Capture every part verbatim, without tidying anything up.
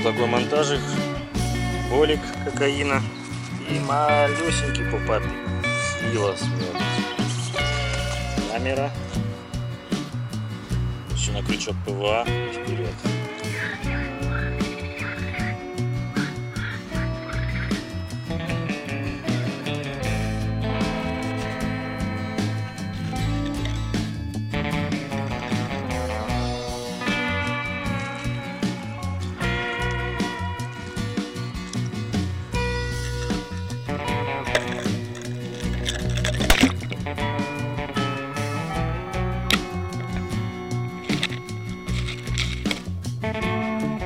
Вот такой монтажик, болик кокаина и малюсенький пупатый слилась. Камера. Еще на крючок ПВА и вперед. Thank you.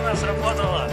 она сработала.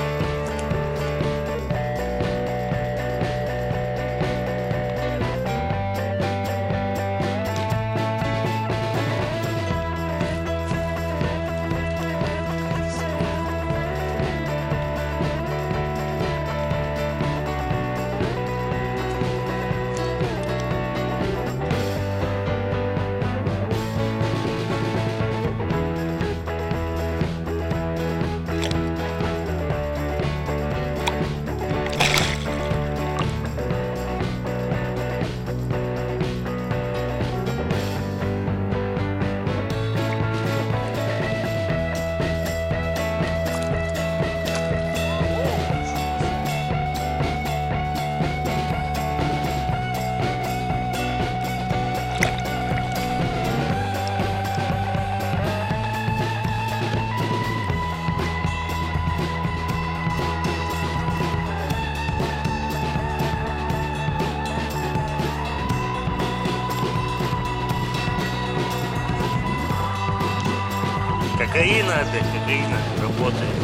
Кокаина опять, кокаина работает.